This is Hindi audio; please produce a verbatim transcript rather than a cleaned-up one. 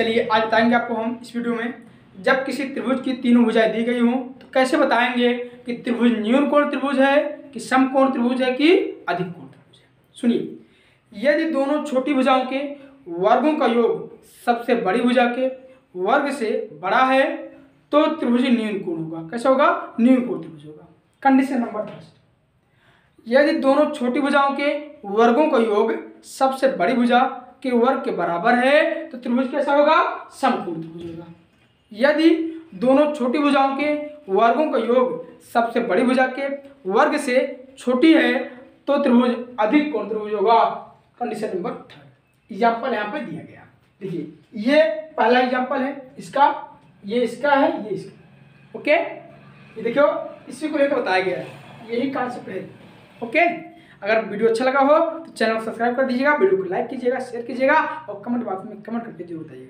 चलिए आज बताएंगे आपको हम इस वीडियो में, जब किसी त्रिभुज की तीनों भुजाएं दी गई हों तो कैसे बताएंगे कि त्रिभुज न्यूनकोण त्रिभुज है कि समकोण त्रिभुज है कि अधिक कोण त्रिभुज है। सुनिए, यदि दोनों छोटी भुजाओं के वर्गों का योग सबसे बड़ी भुजा के वर्ग से बड़ा है तो त्रिभुज न्यूनकोण होगा। कैसा होगा? न्यूनकोण त्रिभुज होगा। कंडीशन नंबर दस, यदि दोनों छोटी भुजाओं के वर्गों का योग सबसे बड़ी भुजा के वर्ग के बराबर है तो त्रिभुज कैसा होगा? समकोण त्रिभुज होगा। यदि दोनों छोटी भुजाओं के वर्गों का योग सबसे बड़ी भुजा के वर्ग से छोटी है तो त्रिभुज अधिक कोण त्रिभुज होगा। कंडीशन नंबर थर्ड, एग्जाम्पल यहाँ पर दिया गया। देखिए, ये पहला एग्जाम्पल है, इसका ये इसका है, ये इसका। ओके, ये देखियो, इसी को लेकर बताया गया है, यही कॉन्सेप्ट है। ओके, अगर वीडियो अच्छा लगा हो तो चैनल को सब्सक्राइब कर दीजिएगा, वीडियो को लाइक कीजिएगा, शेयर कीजिएगा और कमेंट बॉक्स में कमेंट करके जरूर बताइएगा।